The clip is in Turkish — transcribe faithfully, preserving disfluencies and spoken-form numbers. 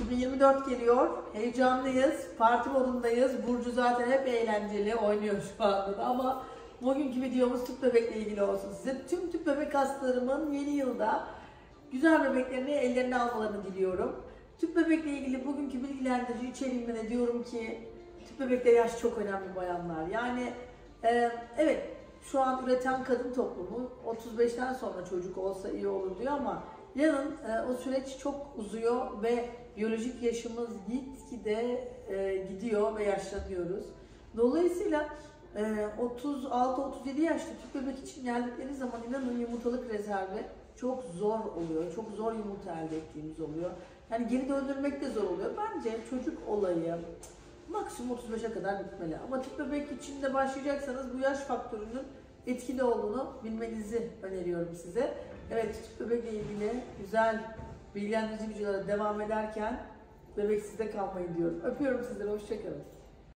iki bin yirmi dört geliyor. Heyecanlıyız. Parti modundayız. Burcu zaten hep eğlenceli. Oynuyor şu anda da ama bugünkü videomuz tüp bebekle ilgili olsun size. Tüm tüp bebek hastalarımın yeni yılda güzel bebeklerini ellerine almalarını diliyorum. Tüp bebekle ilgili bugünkü bilgilendirici içeriğimde de diyorum ki tüp bebekte yaş çok önemli bayanlar. Yani e, evet şu an üreten kadın toplumu otuz beşten sonra çocuk olsa iyi olur diyor ama yarın e, o süreç çok uzuyor ve biyolojik yaşımız gitgide e, gidiyor ve yaşlanıyoruz. Dolayısıyla e, otuz altı otuz yedi yaşlı tüp bebek için geldikleri zaman inanın yumurtalık rezervi çok zor oluyor. Çok zor yumurta elde ettiğimiz oluyor. Yani geri döndürmek de zor oluyor. Bence çocuk olayı maksimum otuz beşe kadar gitmeli. Ama tüp bebek için de başlayacaksanız bu yaş faktörünün etkili olduğunu bilmenizi öneriyorum size. Evet, tüp bebekle ilgili güzel bilgilendirici videolara devam ederken bebek sizde kalmayı diyorum. Öpüyorum sizleri, hoşçakalın.